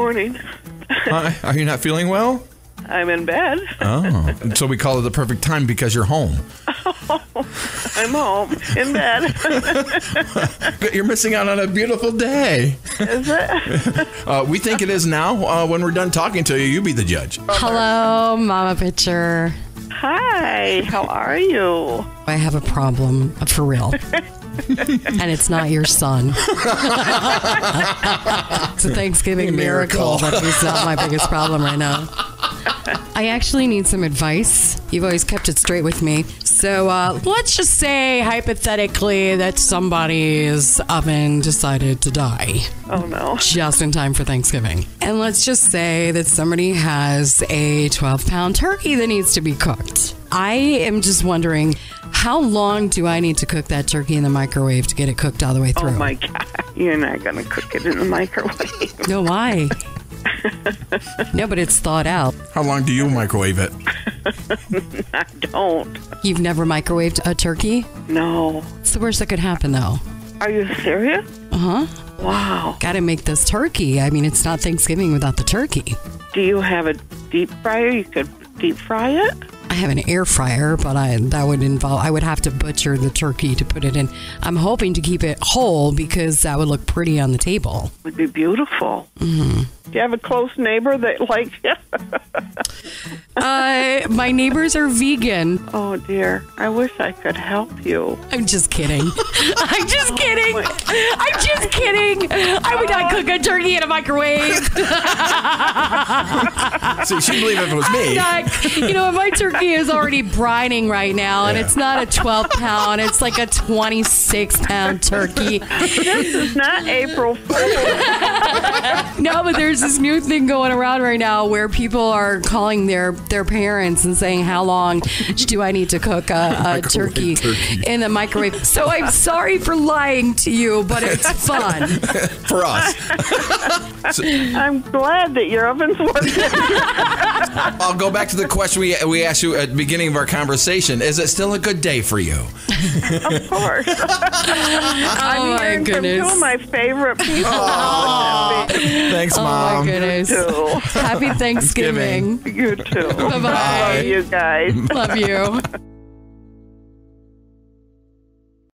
morning. Hi. Are you not feeling well? I'm in bed. Oh. So we call it the perfect time because you're home. Oh, I'm home. In bed. You're missing out on a beautiful day. Is it? We think it is now. When we're done talking to you, you be the judge. Hello, Mama Pitcher. Hi. How are you? I have a problem, for real. And it's not your son. It's a Thanksgiving miracle that he's not my biggest problem right now. I actually need some advice. You've always kept it straight with me. So let's just say, hypothetically, that somebody's oven decided to die. Oh, no. Just in time for Thanksgiving. And let's just say that somebody has a 12-pound turkey that needs to be cooked. I am just wondering, how long do I need to cook that turkey in the microwave to get it cooked all the way through? Oh, my God. You're not going to cook it in the microwave. No, why? No, but it's thawed out. How long do you microwave it? I don't. You've never microwaved a turkey? No. It's the worst that could happen, though. Are you serious? Uh-huh. Wow. Gotta make this turkey. I mean, it's not Thanksgiving without the turkey. Do you have a deep fryer? You could deep fry it? I have an air fryer, but I would have to butcher the turkey to put it in. I'm hoping to keep it whole because that would look pretty on the table. It would be beautiful. Mm-hmm. Do you have a close neighbor that likes you? My neighbors are vegan. Oh, dear. I wish I could help you. I'm just kidding. I'm just kidding. I'm just kidding. I would not cook a turkey in a microwave. So you shouldn't believe it was me. My turkey is already brining right now, and it's not a 12-pound. It's like a 26-pound turkey. This is not April 4th. No, but there's this new thing going around right now where people are calling their parents and saying, how long do I need to cook a turkey in the microwave? So I'm sorry for lying to you, but it's fun. For us. I'm glad that your oven's working. I'll go back to the question we asked you at the beginning of our conversation. Is it still a good day for you? Of course. Oh, my goodness. From two of my favorite people. Oh. Thanks, Mom. Oh, my goodness. You too. Happy Thanksgiving. You too. Bye-bye. Love you guys. Love you.